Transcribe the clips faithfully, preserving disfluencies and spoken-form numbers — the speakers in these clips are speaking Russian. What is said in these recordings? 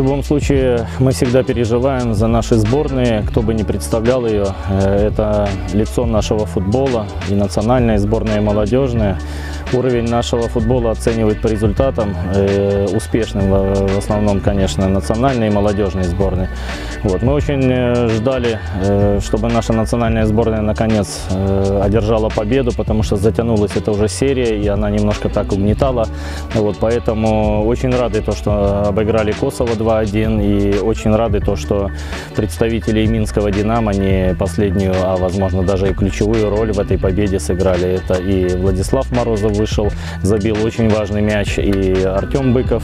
любом случае мы всегда переживаем за наши сборные, кто бы ни представлял ее. Это лицо нашего футбола, и национальная, и сборная, и молодежная. Уровень нашего футбола оценивают по результатам, успешным в основном, конечно, национальной и молодежной сборной. Вот. Мы очень ждали, чтобы наша национальная сборная наконец одержала победу, потому что затянулась эта уже серия, и она немножко так угнетала. Вот. Поэтому очень рады то, что обыграли Косово два один, и очень рады то, что представители минского «Динамо» не последнюю, а возможно даже и ключевую роль в этой победе сыграли. Это и Владислав Морозов вышел, забил очень важный мяч, и Артем Быков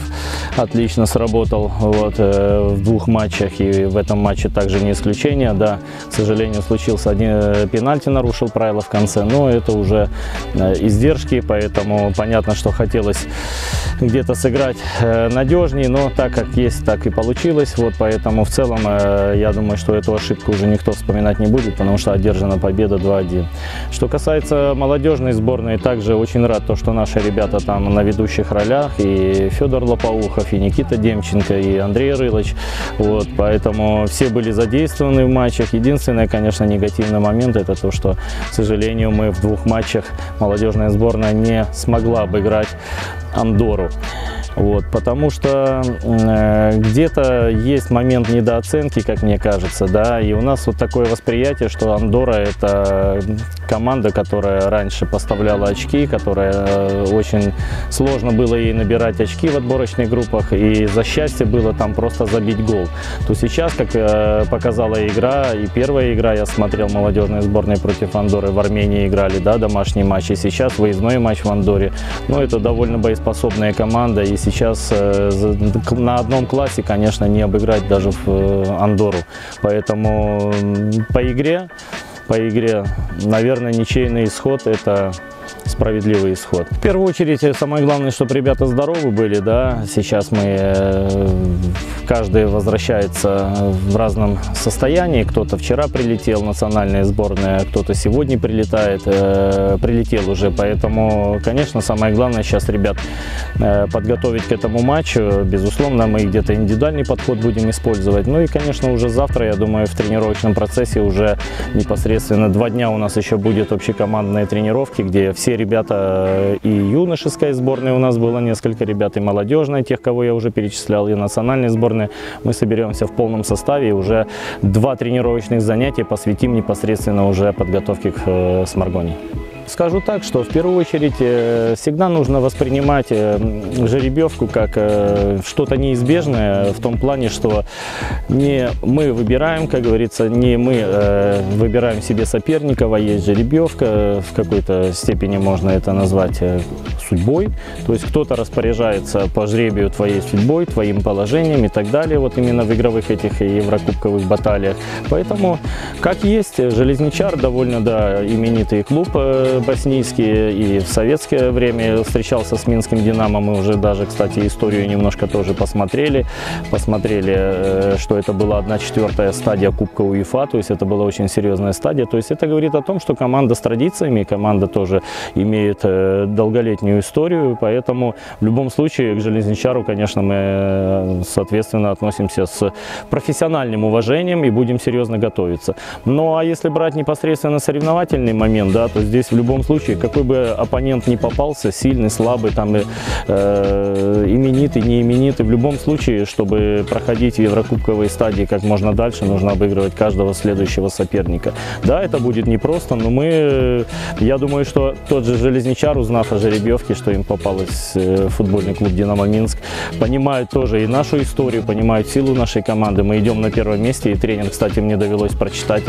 отлично сработал вот, в двух матчах, и в этом матче также не исключение. Да, к сожалению, случился один пенальти, нарушил правила в конце, но это уже издержки, поэтому понятно, что хотелось где-то сыграть надежнее, но так как есть, так и получилось. Вот, поэтому в целом я думаю, что эту ошибку уже никто вспоминать не будет, потому что одержана победа два один. Что касается молодежной сборной, также очень рад, то, что наши ребята там на ведущих ролях, и Федор Лопоухов, и Никита Демченко, и Андрей Рылыч. Вот, поэтому все были задействованы в матчах. Единственный, конечно, негативный момент — это то, что, к сожалению, мы в двух матчах молодежная сборная не смогла обыграть Андорру. Вот, потому что э, где-то есть момент недооценки, как мне кажется, да, и у нас вот такое восприятие, что Андорра — это команда, которая раньше поставляла очки, которая э, очень сложно было ей набирать очки в отборочных группах, и за счастье было там просто забить гол. То сейчас, как э, показала игра, и первая игра, я смотрел молодежные сборные против Андорры, в Армении играли, да, домашний матч, и сейчас выездной матч в Андорре, но это довольно боеспособная команда, и сейчас на одном классе, конечно, не обыграть даже в Андорру. Поэтому по игре, по игре, наверное, ничейный исход – это справедливый исход. В первую очередь, самое главное, чтобы ребята здоровы были, да, сейчас мы, каждый возвращается в разном состоянии, кто-то вчера прилетел, национальная сборная, кто-то сегодня прилетает, прилетел уже, поэтому, конечно, самое главное сейчас ребят подготовить к этому матчу, безусловно, мы где-то индивидуальный подход будем использовать, ну и, конечно, уже завтра, я думаю, в тренировочном процессе уже непосредственно два дня у нас еще будет общекомандные тренировки, где все ребята и юношеской сборной, у нас было несколько ребят, и молодежной, тех, кого я уже перечислял, и национальной сборной. Мы соберемся в полном составе и уже два тренировочных занятия посвятим непосредственно уже подготовке к Сморгони. Скажу так, что в первую очередь всегда нужно воспринимать жеребьевку как что-то неизбежное, в том плане, что не мы выбираем, как говорится, не мы выбираем себе соперников, а есть жеребьевка, в какой-то степени можно это назвать судьбой, то есть кто-то распоряжается по жребию твоей судьбой, твоим положением и так далее, вот именно в игровых этих еврокубковых баталиях. Поэтому, как есть, Железничар довольно, да, именитый клуб боснийский, и в советское время встречался с минским «Динамо». Мы уже даже, кстати, историю немножко тоже посмотрели. Посмотрели, что это была одна четвёртая стадия Кубка УЕФА, то есть это была очень серьезная стадия. То есть это говорит о том, что команда с традициями, команда тоже имеет долголетнюю историю, поэтому в любом случае к Железничару, конечно, мы, соответственно, относимся с профессиональным уважением и будем серьезно готовиться. Ну а если брать непосредственно соревновательный момент, да, то здесь в любом случае, какой бы оппонент ни попался, сильный, слабый, там, э, именитый, не именитый, в любом случае, чтобы проходить в еврокубковые стадии как можно дальше, нужно обыгрывать каждого следующего соперника. Да, это будет непросто, но мы, я думаю, что тот же Железничар, узнав о жеребьевке, что им попалась футбольный клуб «Динамо Минск», понимают тоже и нашу историю, понимают силу нашей команды. Мы идем на первом месте, и тренер, кстати, мне довелось прочитать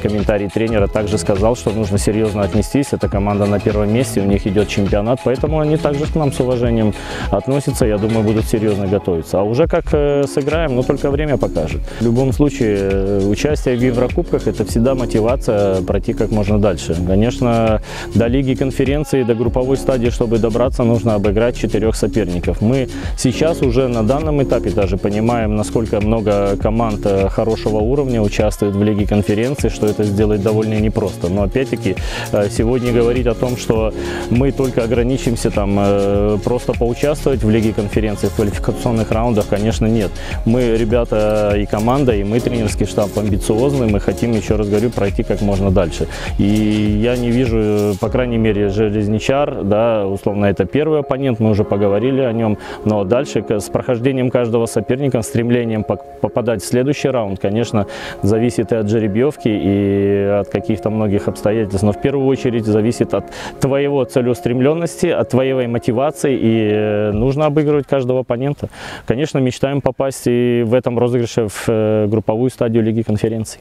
комментарий тренера, также сказал, что нужно серьезно серьезно отнестись, эта команда на первом месте, у них идет чемпионат, поэтому они также к нам с уважением относятся, я думаю, будут серьезно готовиться. А уже как сыграем, но только время покажет. В любом случае, участие в еврокубках — это всегда мотивация пройти как можно дальше. Конечно, до Лиги конференции, до групповой стадии стадии, чтобы добраться, нужно обыграть четырех соперников. Мы сейчас уже на данном этапе даже понимаем, насколько много команд хорошего уровня участвует в Лиге конференции, что это сделать довольно непросто. Но опять-таки сегодня говорить о том, что мы только ограничимся там просто поучаствовать в Лиге конференции в квалификационных раундах, конечно, нет. Мы, ребята, и команда, и мы, тренерский штаб, амбициозны, мы хотим, еще раз говорю, пройти как можно дальше. И я не вижу, по крайней мере, Железничар, да, условно, это первый оппонент, мы уже поговорили о нем, но дальше с прохождением каждого соперника, стремлением попадать в следующий раунд, конечно, зависит и от жеребьевки, и от каких-то многих обстоятельств, но в первую очередь зависит от твоего целеустремленности, от твоей мотивации, и нужно обыгрывать каждого оппонента. Конечно, мечтаем попасть и в этом розыгрыше в групповую стадию Лиги конференций.